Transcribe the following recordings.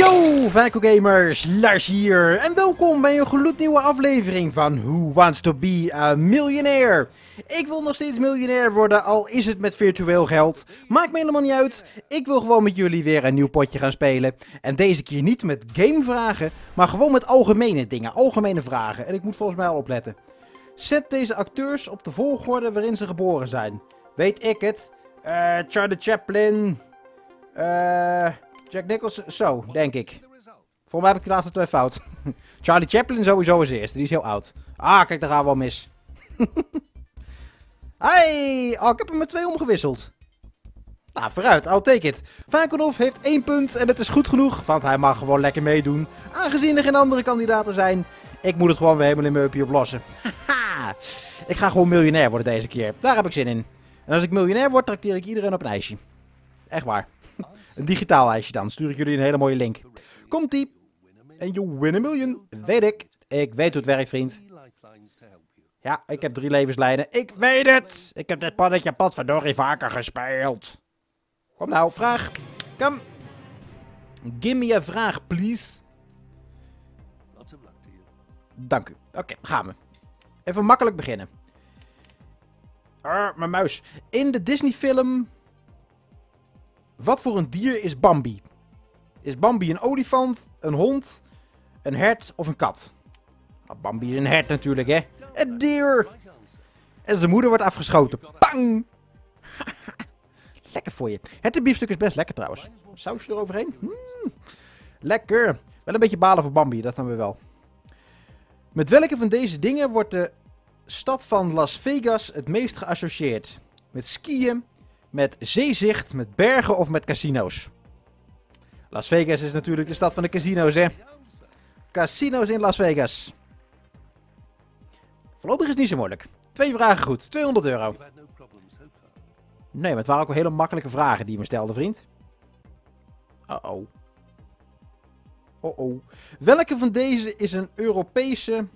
Yo, Vakogamers, Lars hier en welkom bij een gloednieuwe aflevering van Who Wants to Be a Millionaire? Ik wil nog steeds miljonair worden, al is het met virtueel geld. Maakt me helemaal niet uit. Ik wil gewoon met jullie weer een nieuw potje gaan spelen. En deze keer niet met gamevragen, maar gewoon met algemene dingen, algemene vragen. En ik moet volgens mij al opletten. Zet deze acteurs op de volgorde waarin ze geboren zijn. Weet ik het? Charlie Chaplin. Jack Nichols, zo, denk ik. Volgens mij heb ik de laatste twee fout. Charlie Chaplin sowieso als eerste, die is heel oud. Ah, kijk, daar gaan we al mis. Hey, oh, ik heb hem met twee omgewisseld. Nou, vooruit, I'll take it. Vakonov heeft 1 punt en dat is goed genoeg, want hij mag gewoon lekker meedoen. Aangezien er geen andere kandidaten zijn, ik moet het gewoon weer helemaal in mijn uppie oplossen. Haha, ik ga gewoon miljonair worden deze keer. Daar heb ik zin in. En als ik miljonair word, trakteer ik iedereen op een ijsje. Echt waar. Een digitaal lijstje dan. Stuur ik jullie een hele mooie link. Komt-ie. En you win a million. Weet ik. Ik weet hoe het werkt, vriend. Ja, ik heb 3 levenslijnen. Ik weet het. Ik heb dit pannetje potverdorie vaker gespeeld. Kom nou, vraag. Kom. Give me a vraag, please. Dank u. Oké, gaan we. Even makkelijk beginnen. Mijn muis. In de Disney-film... Wat voor een dier is Bambi? Is Bambi een olifant, een hond, een hert of een kat? Nou, Bambi is een hert natuurlijk, hè? Een dier! En zijn moeder wordt afgeschoten. Bang! Lekker voor je. Hertenbiefstuk is best lekker trouwens. Sausje eroverheen. Lekker. Wel een beetje balen voor Bambi, dat dan weer wel. Met welke van deze dingen wordt de stad van Las Vegas het meest geassocieerd? Met skiën? Met zeezicht, met bergen of met casino's? Las Vegas is natuurlijk de stad van de casino's, hè? Casino's in Las Vegas. Voorlopig is het niet zo moeilijk. 2 vragen goed, €200. Nee, maar het waren ook wel hele makkelijke vragen die je me stelde, vriend. Uh-oh. Oh-oh. Welke van deze is een Europese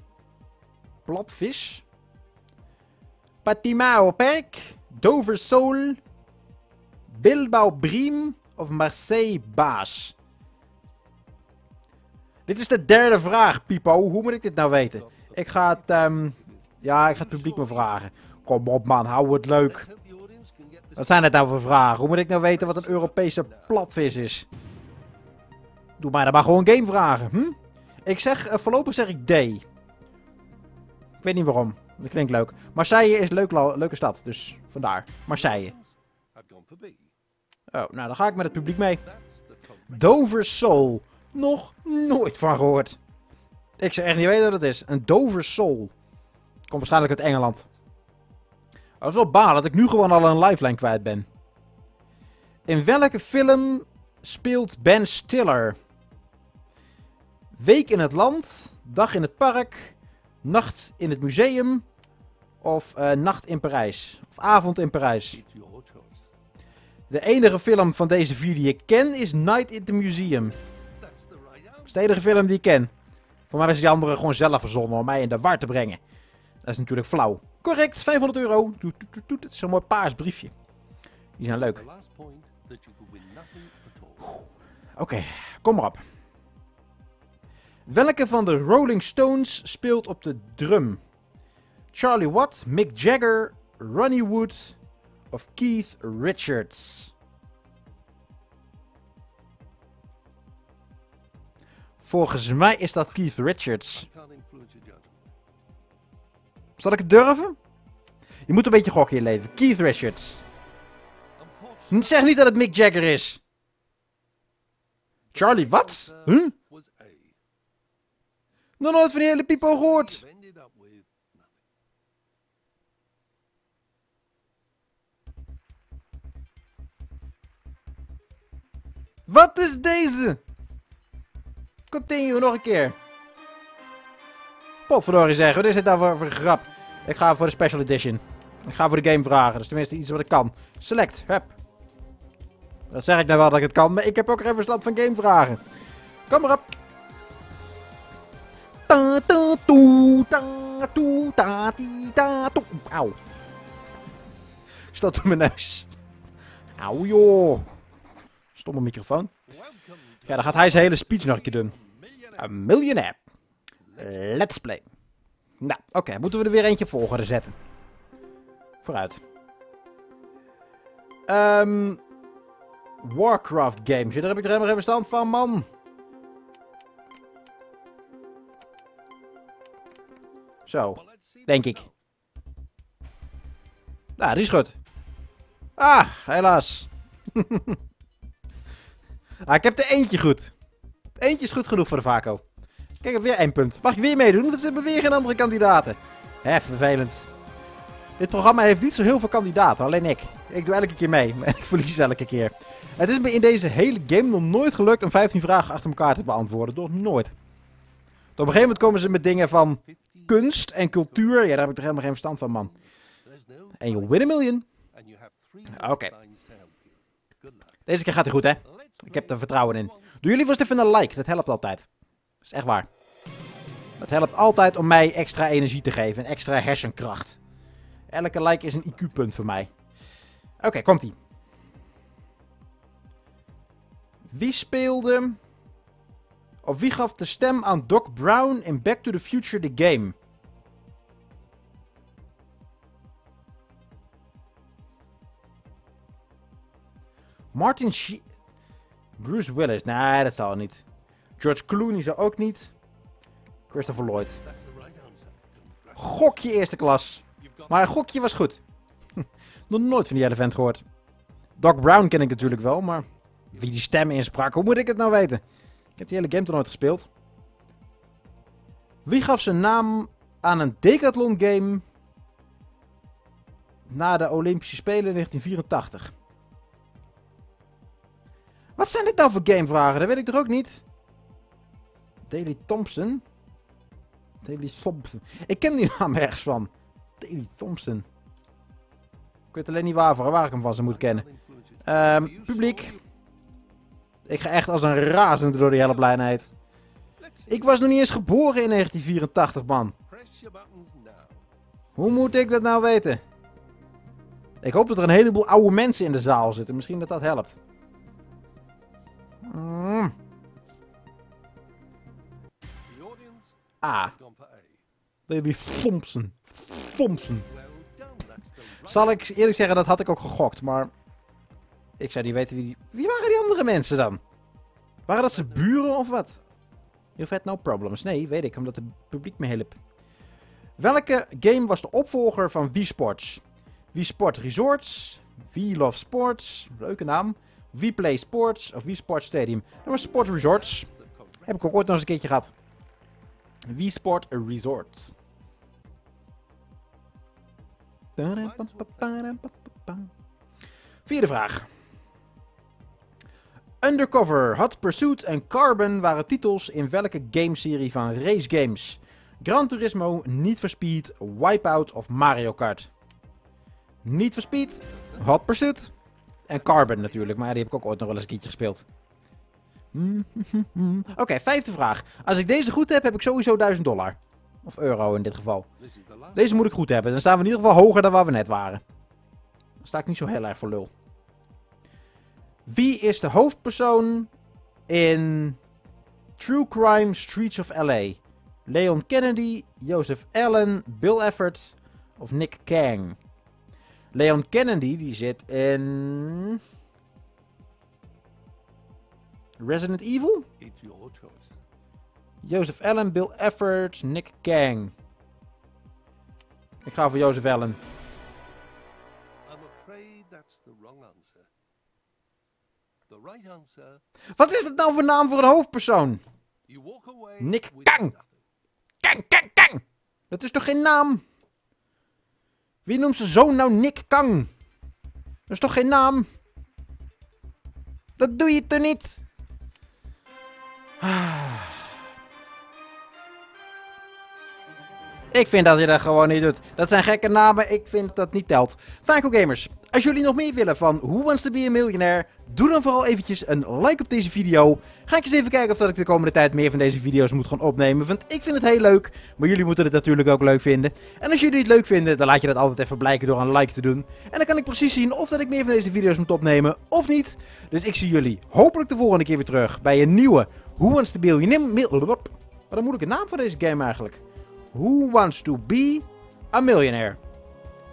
platvis? Patimao-perk, Dover sole, Bilbao Briem of Marseille Baas? Dit is de 3e vraag, Pipo. Hoe moet ik dit nou weten? Ik ga het, ik ga het publiek me vragen. Kom op, man. Hou het leuk. Wat zijn het nou voor vragen? Hoe moet ik nou weten wat een Europese platvis is? Doe mij dan maar gewoon gamevragen. Ik zeg, voorlopig zeg ik D. Ik weet niet waarom. Dat klinkt leuk. Marseille is een leuke stad, dus vandaar. Marseille. Oh, nou dan ga ik met het publiek mee. Dover sole. Nog nooit van gehoord. Ik zou echt niet weten wat het is. Een Dover sole. Komt waarschijnlijk uit Engeland. Dat is wel balen dat ik nu gewoon al een lifeline kwijt ben. In welke film speelt Ben Stiller? Week in het land, dag in het park, nacht in het museum of nacht in Parijs. Of avond in Parijs. De enige film van deze 4 die ik ken is Night in the Museum. Dat is de enige film die ik ken. Voor mij was die andere gewoon zelf verzonnen om mij in de war te brengen. Dat is natuurlijk flauw. Correct, €500. Het is zo'n mooi paars briefje. Die zijn leuk. Oké, kom maar op. Welke van de Rolling Stones speelt op de drum? Charlie Watts, Mick Jagger, Ronnie Wood of Keith Richards? Volgens mij is dat Keith Richards. Zal ik het durven? Je moet een beetje gokken in je leven. Keith Richards. Zeg niet dat het Mick Jagger is. Charlie Watts? Huh? Nog nooit van die hele pipo gehoord. Wat is deze? Continue nog een keer. Potverdorie zeggen, wat is dit nou voor grap? Ik ga voor de special edition. Ik ga voor de game vragen, dus tenminste iets wat ik kan. Select, hup. Dat zeg ik nou wel dat ik het kan, maar ik heb ook even verstand van game vragen. Kom maar op. Auw. Stot op mijn neus. Auw joh. Stomme microfoon. Ja, dan gaat hij zijn hele speech nog een keer doen. Een miljonair. Let's play. Nou, oké. Moeten we er weer eentje volgorde zetten. Vooruit. Warcraft games. Ja, daar heb ik er helemaal geen verstand van, man. Zo. Denk ik. Nou, die is goed. Ah, helaas. Ah, ik heb er eentje goed. Eentje is goed genoeg voor de Vako. Kijk, ik heb weer één punt. Mag ik weer meedoen? Want ze hebben weer geen andere kandidaten. Hè, vervelend. Dit programma heeft niet zo heel veel kandidaten, alleen ik. Ik doe elke keer mee, maar ik verlies elke keer. Het is me in deze hele game nog nooit gelukt om 15 vragen achter elkaar te beantwoorden. Nog nooit. Op een gegeven moment komen ze met dingen van kunst en cultuur. Ja, daar heb ik er helemaal geen verstand van, man. En je win a million. Oké. Deze keer gaat hij goed, hè? Ik heb er vertrouwen in. Doe jullie vast even een like, dat helpt altijd. Dat is echt waar. Dat helpt altijd om mij extra energie te geven en extra hersenkracht. Elke like is een IQ-punt voor mij. Oké, komt-ie. Wie speelde... Of wie gaf de stem aan Doc Brown in Back to the Future the Game? Martin Sheen... Bruce Willis, nee, dat zal er niet. George Clooney zou ook niet. Christopher Lloyd. Gokje eerste klas. Maar een gokje was goed. Nog nooit van die hele vent gehoord. Doc Brown ken ik natuurlijk wel, maar... Wie die stem insprak, hoe moet ik het nou weten? Ik heb die hele game toch nooit gespeeld. Wie gaf zijn naam aan een decathlon game... na de Olympische Spelen in 1984? Wat zijn dit nou voor gamevragen? Dat weet ik toch ook niet? Daley Thompson? Daley Thompson. Ik ken die naam ergens van. Daley Thompson. Ik weet alleen niet waar ik hem van zou moeten kennen. Publiek. Ik ga echt als een razende door die hele blijheid. Ik was nog niet eens geboren in 1984, man. Hoe moet ik dat nou weten? Ik hoop dat er een heleboel oude mensen in de zaal zitten. Misschien dat dat helpt. Ah. Daley Thompson. Thompson. Zal ik eerlijk zeggen, dat had ik ook gegokt, maar... Ik zou niet weten wie die... Wie waren die andere mensen dan? Waren dat zijn buren of wat? You've had no problems. Nee, weet ik, omdat het publiek me hielp. Welke game was de opvolger van Wii Sports? Wii Sport Resorts, We Love Sports, leuke naam. We Play Sports of We Sport Stadium. Dat was Sport Resorts. Heb ik ook ooit nog eens een keertje gehad. We Sport Resort. Vierde vraag. Undercover, Hot Pursuit en Carbon waren titels in welke gameserie van race games? Gran Turismo, Need for Speed, Wipeout of Mario Kart? Need for Speed, Hot Pursuit en Carbon natuurlijk, maar die heb ik ook ooit nog wel eens een keertje gespeeld. Oké, vijfde vraag. Als ik deze goed heb ik sowieso $1000. Of euro in dit geval. Deze moet ik goed hebben. Dan staan we in ieder geval hoger dan waar we net waren. Dan sta ik niet zo heel erg voor lul. Wie is de hoofdpersoon in True Crime Streets of LA? Leon Kennedy, Joseph Allen, Bill Efford of Nick Kang? Leon Kennedy die zit in... Resident Evil? It's your choice. Joseph Allen, Bill Efford, Nick Kang. Ik ga voor Joseph Allen. Wat is dat nou voor naam voor een hoofdpersoon? Nick Kang. Kang, Kang, Kang. Dat is toch geen naam? Wie noemt zijn zoon nou Nick Kang? Dat is toch geen naam? Dat doe je toch niet? Ah. Ik vind dat je dat gewoon niet doet. Dat zijn gekke namen. Ik vind dat niet telt. Vakogamers. Als jullie nog meer willen van Who Wants to Be a Millionaire, doe dan vooral eventjes een like op deze video. Ga ik eens even kijken of dat ik de komende tijd meer van deze video's moet gaan opnemen, want ik vind het heel leuk. Maar jullie moeten het natuurlijk ook leuk vinden. En als jullie het leuk vinden, dan laat je dat altijd even blijken door een like te doen. En dan kan ik precies zien of dat ik meer van deze video's moet opnemen of niet. Dus ik zie jullie hopelijk de volgende keer weer terug bij een nieuwe Who Wants to Be a Millionaire. Maar dan moet ik een naam voor deze game eigenlijk. Who Wants to Be a Millionaire?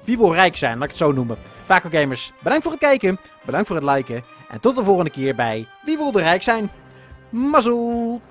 Wie wil rijk zijn, laat ik het zo noemen. Vakogamers, bedankt voor het kijken, bedankt voor het liken. En tot de volgende keer bij Wie wil er rijk zijn? Mazzel!